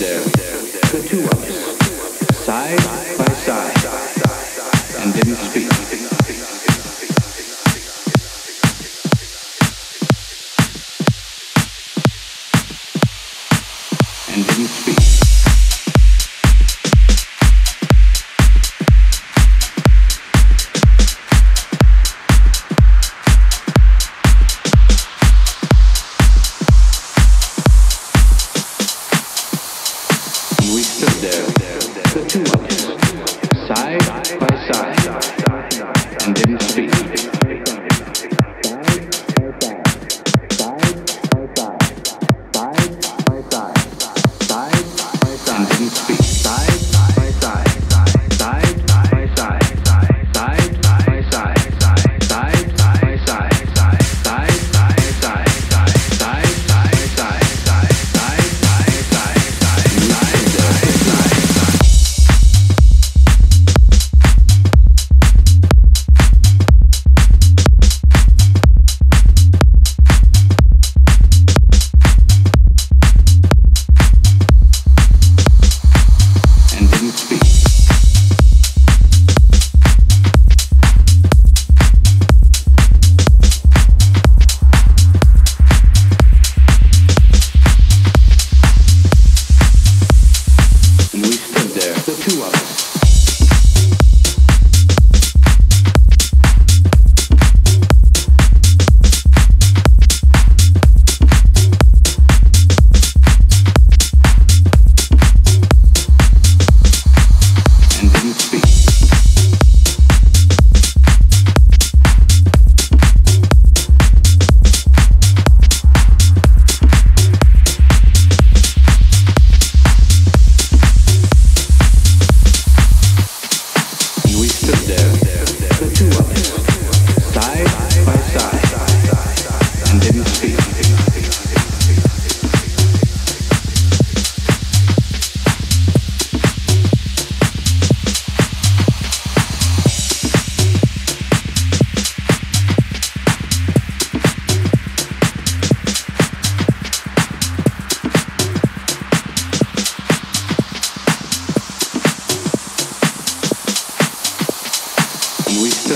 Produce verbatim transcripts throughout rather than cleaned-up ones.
there, the two of us, side by side, and didn't speak. And didn't speak.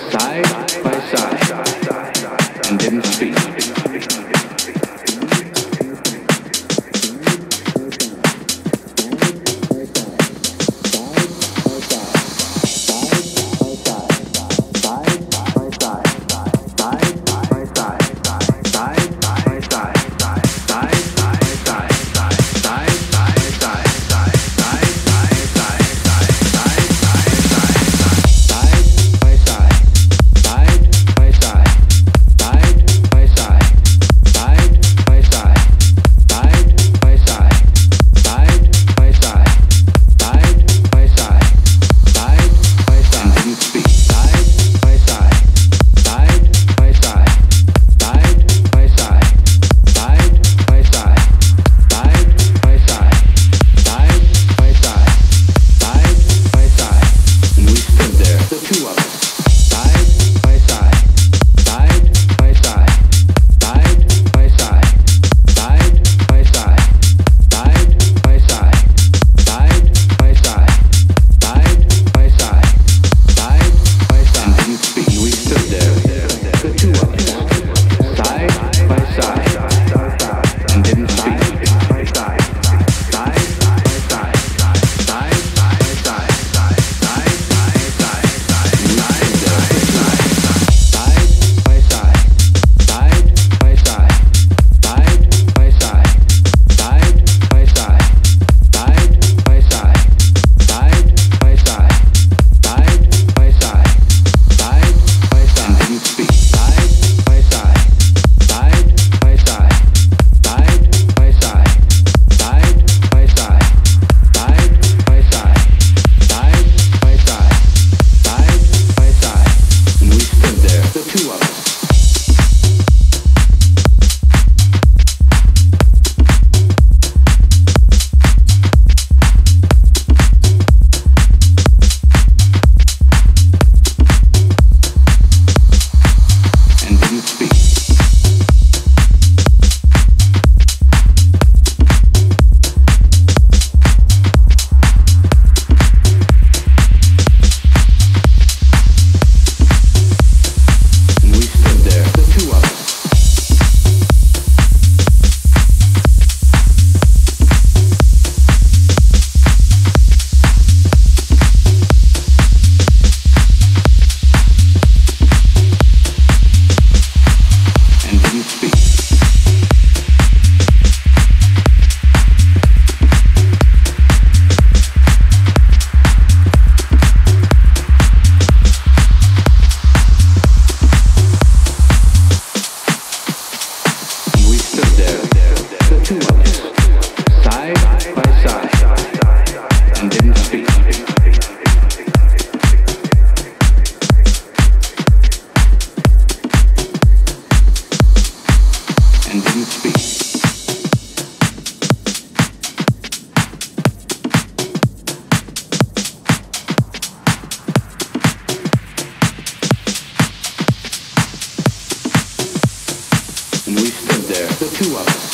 Side and we stood there, the two of us.